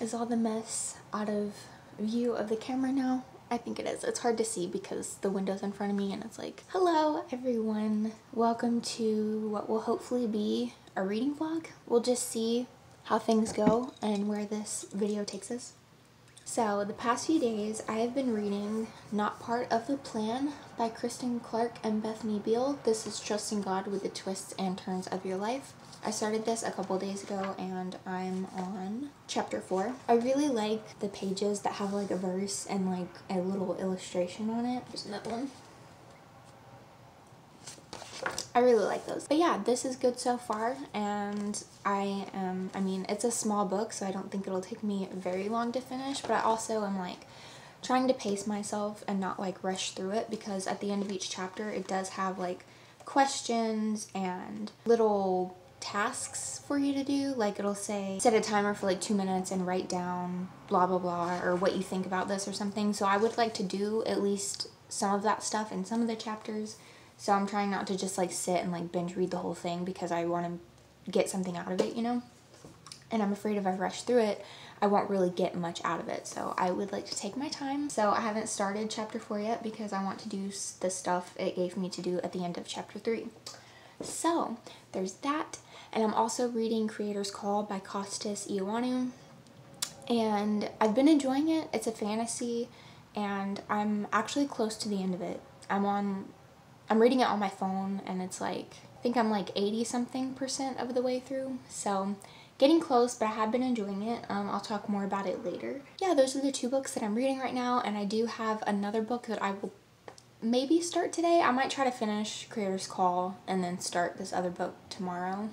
Is all the mess out of view of the camera now? I think it is. It's hard to see because the window's in front of me and it's like, hello everyone. Welcome to what will hopefully be a reading vlog. We'll just see how things go and where this video takes us. So the past few days I have been reading Not Part of the Plan by Kristen Clark and Bethany Beale. This is trusting God with the twists and turns of your life. I started this a couple days ago and I'm on chapter 4. I really like the pages that have like a verse and like a little illustration on it. There's another one. I really like those. But yeah, this is good so far, and I mean, it's a small book, so I don't think it'll take me very long to finish, but I also am like trying to pace myself and not like rush through it, because at the end of each chapter it does have like questions and little tasks for you to do. Like it'll say set a timer for like 2 minutes and write down blah blah blah or what you think about this or something. So I would like to do at least some of that stuff in some of the chapters, so I'm trying not to just like sit and like binge read the whole thing because I want to get something out of it, you know. And I'm afraid if I rush through it I won't really get much out of it, so I would like to take my time. So I haven't started chapter 4 yet because I want to do the stuff it gave me to do at the end of chapter 3. So there's that. And I'm also reading Creator's Call by Costas Ioannou, and I've been enjoying it. It's a fantasy and I'm actually close to the end of it. I'm reading it on my phone and it's like, I think I'm like 80-something% of the way through, so getting close, but I have been enjoying it. I'll talk more about it later. Yeah, those are the two books that I'm reading right now, and I do have another book that I will maybe start today. I might try to finish Creator's Call and then start this other book tomorrow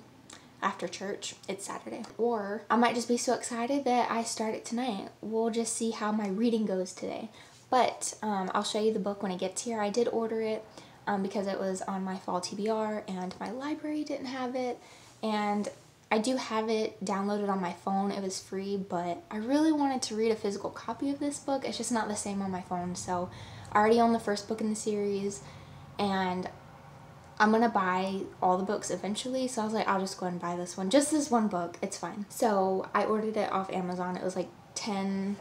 after church. It's Saturday. Or I might just be so excited that I start it tonight. We'll just see how my reading goes today. But I'll show you the book when it gets here. I did order it because it was on my fall TBR and my library didn't have it, and I do have it downloaded on my phone. It was free, but I really wanted to read a physical copy of this book. It's just not the same on my phone, so I already own the first book in the series, and I'm gonna buy all the books eventually, so I was like, I'll just go and buy this one. Just this one book, it's fine. So I ordered it off Amazon. It was like $10.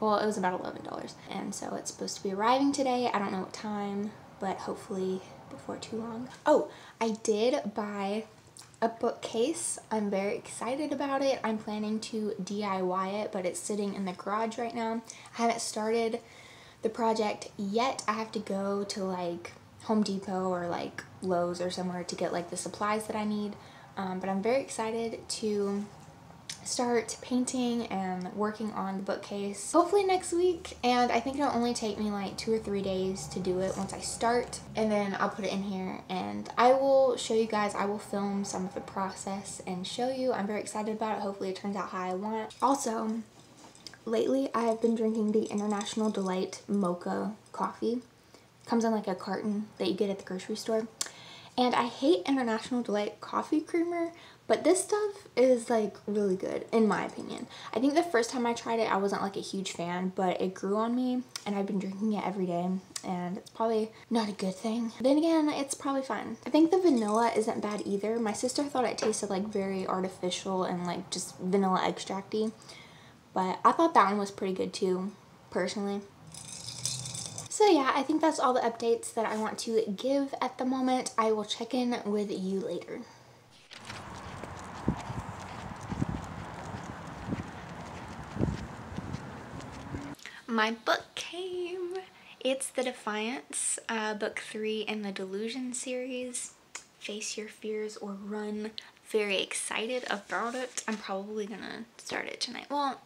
Well, it was about $11, and so it's supposed to be arriving today. I don't know what time, but hopefully before too long. Oh, I did buy a bookcase. I'm very excited about it. I'm planning to DIY it, but it's sitting in the garage right now. I haven't started the project yet. I have to go to like Home Depot or like Lowe's or somewhere to get like the supplies that I need, but I'm very excited to start painting and working on the bookcase hopefully next week. And I think it'll only take me like 2 or 3 days to do it once I start, and then I'll put it in here and I will show you guys. I will film some of the process and show you. I'm very excited about it. Hopefully it turns out how I want. Also, lately I have been drinking the International Delight Mocha coffee. It comes in like a carton that you get at the grocery store, and I hate International Delight coffee creamer, but this stuff is like really good in my opinion. I think the first time I tried it I wasn't like a huge fan, but it grew on me and I've been drinking it every day, and it's probably not a good thing. Then again, it's probably fine. I think the vanilla isn't bad either. My sister thought it tasted like very artificial and like just vanilla extracty, but I thought that one was pretty good too, personally. So yeah, I think that's all the updates that I want to give at the moment. I will check in with you later. My book came. It's The Defiance, book 3 in the Delusion series. Face your fears or run. Very excited about it. I'm probably gonna start it tonight. Well,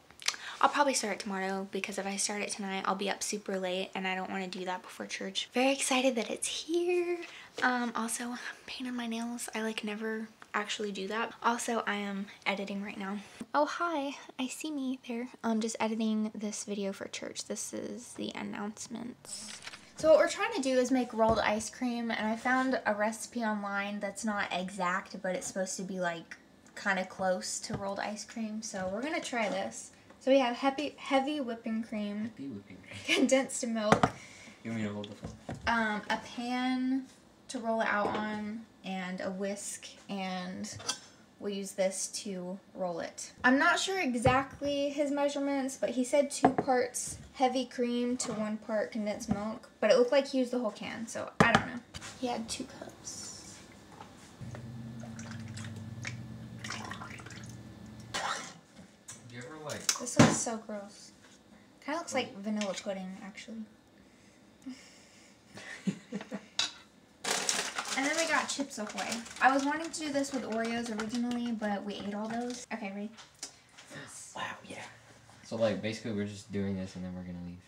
I'll probably start it tomorrow, because if I start it tonight I'll be up super late and I don't want to do that before church. Very excited that it's here. Also, I'm painting my nails. I like never actually do that. Also, I am editing right now. Oh hi, I see me there. I'm just editing this video for church. This is the announcements. So what we're trying to do is make rolled ice cream, and I found a recipe online that's not exact, but it's supposed to be like kind of close to rolled ice cream, so we're gonna try this. So we have heavy whipping cream, condensed milk, you want me to hold the phone? A pan to roll it out on, and a whisk, and we'll use this to roll it. I'm not sure exactly his measurements, but he said 2 parts heavy cream to 1 part condensed milk, but it looked like he used the whole can, so I don't know. He had 2 cups. You ever like... This looks so gross. Kinda looks like vanilla pudding, actually. And then we got Chips Ahoy. I was wanting to do this with Oreos originally, but we ate all those. Okay, ready? Wow, yeah. So like, basically we're just doing this and then we're gonna leave.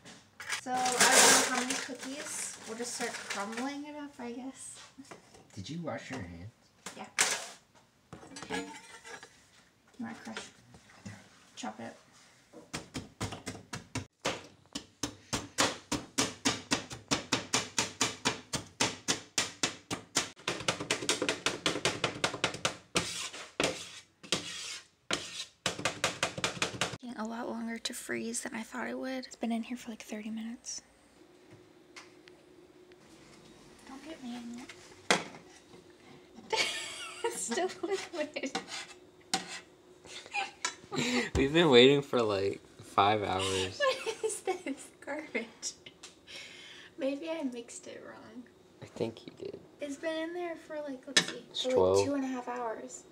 So, I don't know how many cookies. We'll just start crumbling it up, I guess. Did you wash your hands? Yeah. You wanna crush it? Chop it up. A lot longer to freeze than I thought it would. It's been in here for like 30 minutes. Don't get me in yet. It's still liquid. We've been waiting for like 5 hours. What is this? Garbage. Maybe I mixed it wrong. I think you did. It's been in there for like, let's see, for 12. Like 2.5 hours.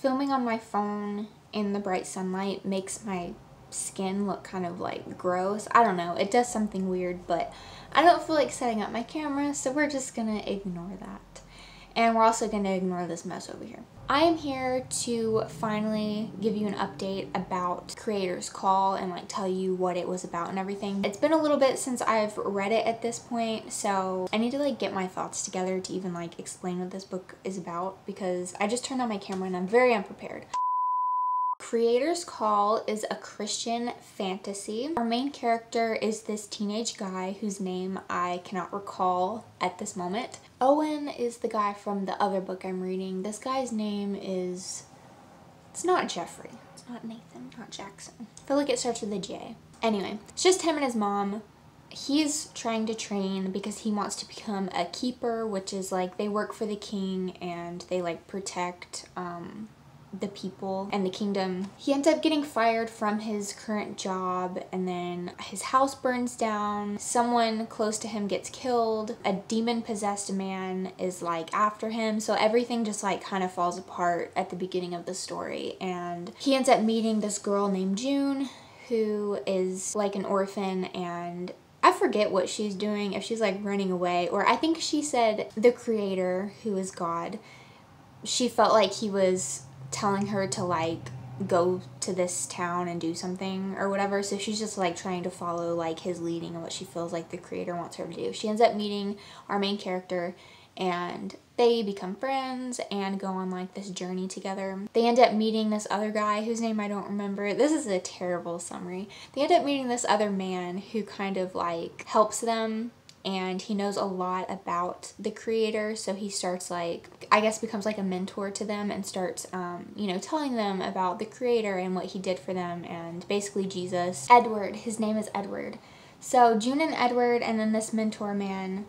Filming on my phone in the bright sunlight makes my skin look kind of like gross. I don't know, it does something weird, but I don't feel like setting up my camera, so we're just gonna ignore that. And we're also gonna ignore this mess over here. I am here to finally give you an update about Creator's Call and like tell you what it was about and everything. It's been a little bit since I've read it at this point, so I need to like get my thoughts together to even like explain what this book is about, because I just turned on my camera and I'm very unprepared. Creator's Call is a Christian fantasy. Our main character is this teenage guy whose name I cannot recall at this moment. Owen is the guy from the other book I'm reading. This guy's name is... It's not Jeffrey. It's not Nathan. Not Jackson. I feel like it starts with a J. Anyway, it's just him and his mom. He's trying to train because he wants to become a keeper, which is like they work for the king and they like protect... the people and the kingdom. He ends up getting fired from his current job, and then his house burns down. Someone close to him gets killed. A demon-possessed man is like after him, so everything just like kind of falls apart at the beginning of the story. And he ends up meeting this girl named June, who is like an orphan, and I forget what she's doing, if she's like running away, or I think she said the creator, who is God, she felt like he was telling her to like go to this town and do something or whatever, so she's just like trying to follow like his leading and what she feels like the creator wants her to do. She ends up meeting our main character and they become friends and go on like this journey together. They end up meeting this other guy whose name I don't remember. This is a terrible summary. They end up meeting this other man who kind of like helps them, and he knows a lot about the creator, so he starts like, I guess becomes like a mentor to them and starts, you know, telling them about the creator and what he did for them and basically Jesus. Edward, his name is Edward. So June and Edward and then this mentor man,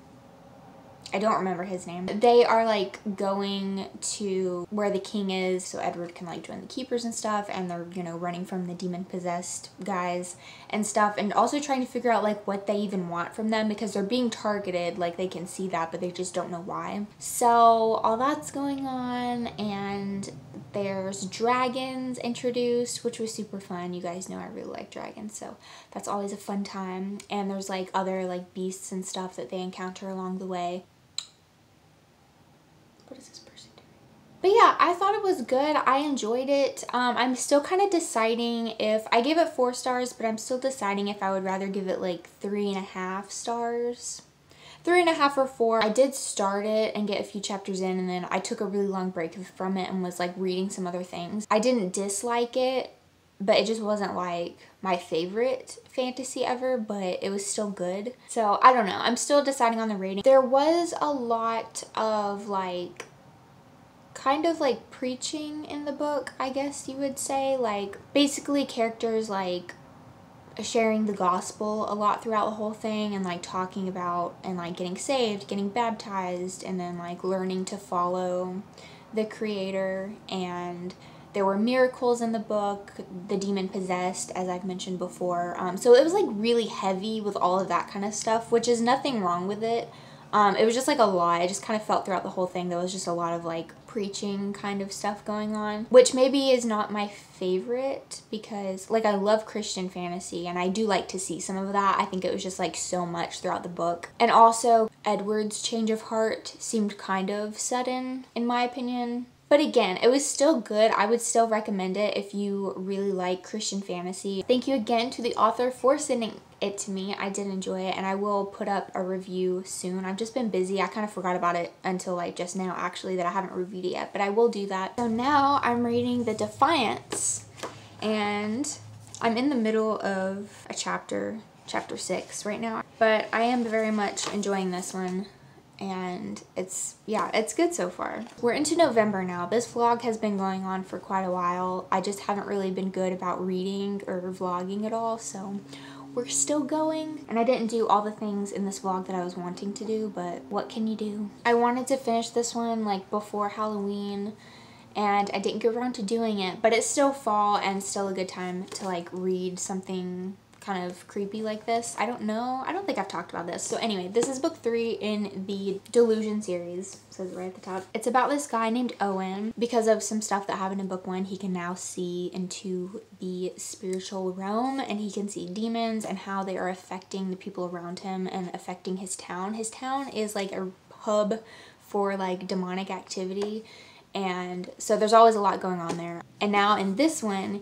I don't remember his name. They are like going to where the king is so Edward can like join the keepers and stuff, and they're, you know, running from the demon-possessed guys and stuff, and also trying to figure out like what they even want from them because they're being targeted, like they can see that but they just don't know why. So all that's going on, and there's dragons introduced, which was super fun. You guys know I really like dragons, so that's always a fun time. And there's like other like beasts and stuff that they encounter along the way. What is this person doing? But yeah, I thought it was good. I enjoyed it. I'm still kind of deciding if I gave it 4 stars, but I'm still deciding if I would rather give it like 3.5 stars. 3.5 or 4. I did start it and get a few chapters in, and then I took a really long break from it and was like reading some other things. I didn't dislike it, but it just wasn't like my favorite fantasy ever, but it was still good. So I don't know. I'm still deciding on the rating. There was a lot of like kind of like preaching in the book, I guess you would say. Like basically characters like sharing the gospel a lot throughout the whole thing, and like talking about and like getting saved, getting baptized, and then like learning to follow the Creator. And there were miracles in the book, the demon possessed, as I've mentioned before. So it was like really heavy with all of that kind of stuff, which is nothing wrong with it. It was just like a lot. I just kind of felt throughout the whole thing there was just a lot of like preaching kind of stuff going on, which maybe is not my favorite, because like I love Christian fantasy and I do like to see some of that. I think it was just like so much throughout the book. And also Edward's change of heart seemed kind of sudden in my opinion. But again, it was still good. I would still recommend it if you really like Christian fantasy. Thank you again to the author for sending it to me. I did enjoy it, and I will put up a review soon. I've just been busy. I kind of forgot about it until like just now, actually, that I haven't reviewed it yet, but I will do that. So now I'm reading The Defiance, and I'm in the middle of a chapter 6 right now, but I am very much enjoying this one. And it's good so far. We're into November now. This vlog has been going on for quite a while. I just haven't really been good about reading or vlogging at all, so we're still going. And I didn't do all the things in this vlog that I was wanting to do, but what can you do? I wanted to finish this one like before Halloween, and I didn't get around to doing it, but it's still fall and still a good time to like read something kind of creepy like this. I don't know. I don't think I've talked about this. So anyway, this is book 3 in the Delusion series. It says right at the top. It's about this guy named Owen. Because of some stuff that happened in book 1, he can now see into the spiritual realm, and he can see demons and how they are affecting the people around him and affecting his town. His town is like a hub for like demonic activity, and so there's always a lot going on there. And now in this one,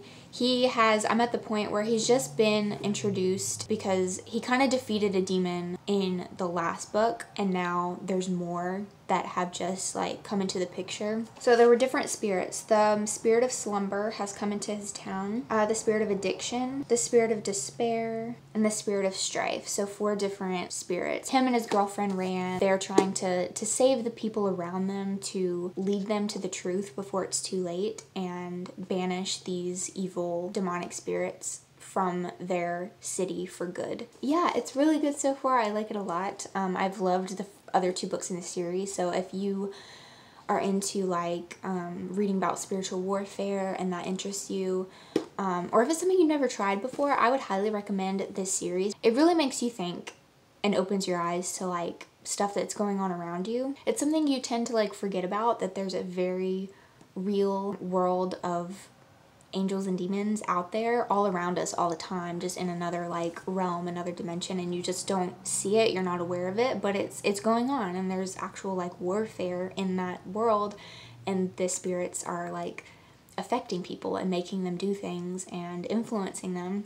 I'm at the point where he's just been introduced, because he kind of defeated a demon in the last book, and now there's more that have just like come into the picture. So there were different spirits. The spirit of slumber has come into his town, the spirit of addiction, the spirit of despair, and the spirit of strife. So 4 different spirits. Him and his girlfriend Rand, they're trying to save the people around them, to lead them to the truth before it's too late, and banish these evil demonic spirits from their city for good. Yeah, it's really good so far. I like it a lot. I've loved the other 2 books in the series, so if you are into like reading about spiritual warfare and that interests you, or if it's something you've never tried before, I would highly recommend this series. It really makes you think and opens your eyes to like stuff that's going on around you. It's something you tend to like forget about, that there's a very real world of angels and demons out there all around us all the time, just in another like realm, another dimension, and you just don't see it, you're not aware of it, but it's going on, and there's actual like warfare in that world, and the spirits are like affecting people and making them do things and influencing them.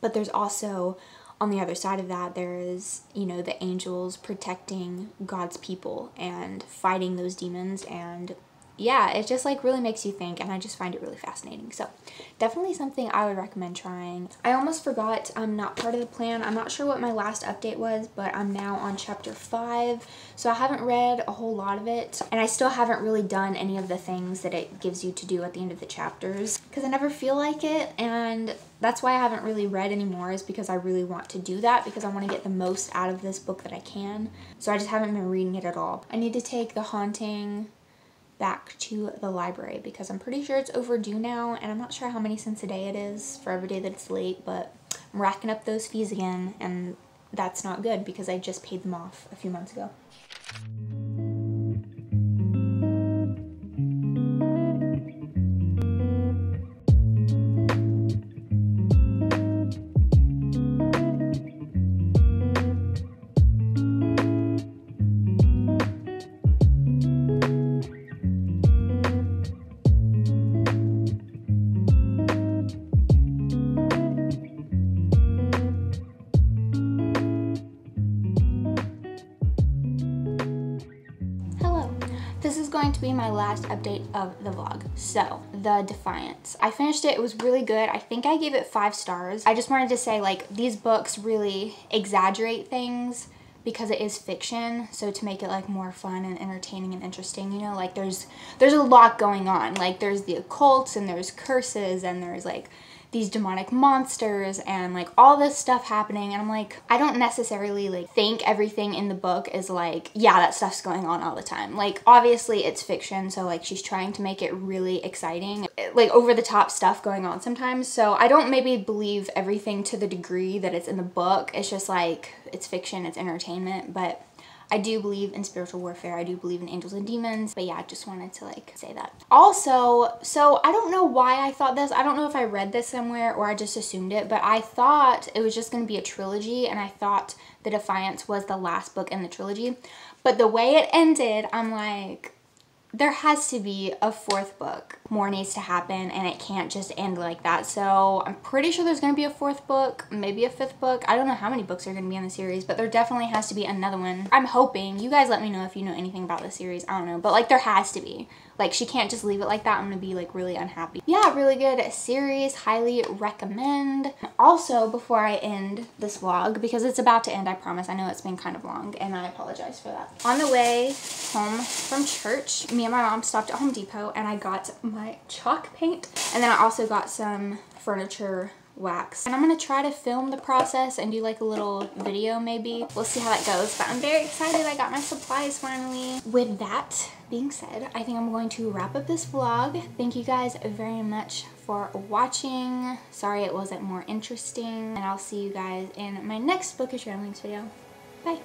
But there's also, on the other side of that, there is, you know, the angels protecting God's people and fighting those demons. And yeah, it just like really makes you think, and I just find it really fascinating. So definitely something I would recommend trying. I almost forgot, I'm Not Part of the Plan. I'm not sure what my last update was, but I'm now on chapter 5. So I haven't read a whole lot of it, and I still haven't really done any of the things that it gives you to do at the end of the chapters, because I never feel like it, and that's why I haven't really read anymore, is because I really want to do that, because I want to get the most out of this book that I can. So I just haven't been reading it at all. I need to take The Haunting back to the library, because I'm pretty sure it's overdue now, and I'm not sure how many cents a day it is for every day that it's late, but I'm racking up those fees again, and that's not good, because I just paid them off a few months ago. going to be my last update of the vlog. So, The Defiance. I finished it. It was really good. I think I gave it 5 stars. I just wanted to say, like, these books really exaggerate things because it is fiction, so to make it like more fun and entertaining and interesting, you know, like there's a lot going on. Like there's the occults and there's curses and there's like these demonic monsters and like all this stuff happening, and I'm like, I don't necessarily like think everything in the book is like, yeah, that stuff's going on all the time. Like obviously it's fiction, so like she's trying to make it really exciting, like over the top stuff going on sometimes. So I don't maybe believe everything to the degree that it's in the book. It's just like, it's fiction, it's entertainment, but I do believe in spiritual warfare. I do believe in angels and demons. But yeah, I just wanted to like say that. Also, so I don't know why I thought this. I don't know if I read this somewhere or I just assumed it, but I thought it was just gonna be a trilogy, and I thought The Defiance was the last book in the trilogy. But the way it ended, I'm like, there has to be a 4th book. More needs to happen, and it can't just end like that. So I'm pretty sure there's gonna be a 4th book, maybe a 5th book. I don't know how many books are gonna be in the series, but there definitely has to be another one. I'm hoping. You guys let me know if you know anything about the series. I don't know, but like there has to be. Like she can't just leave it like that. I'm gonna be like really unhappy. Yeah, really good series. Highly recommend. Also, before I end this vlog, because it's about to end, I promise. I know it's been kind of long, and I apologize for that. On the way home from church, me and my mom stopped at Home Depot and I got my chalk paint, and then I also got some furniture wax, and I'm gonna try to film the process and do like a little video maybe. We'll see how that goes, but I'm very excited. I got my supplies finally. With that being said, I think I'm going to wrap up this vlog. Thank you guys very much for watching. Sorry it wasn't more interesting, and I'll see you guys in my next bookish ramblings video. Bye.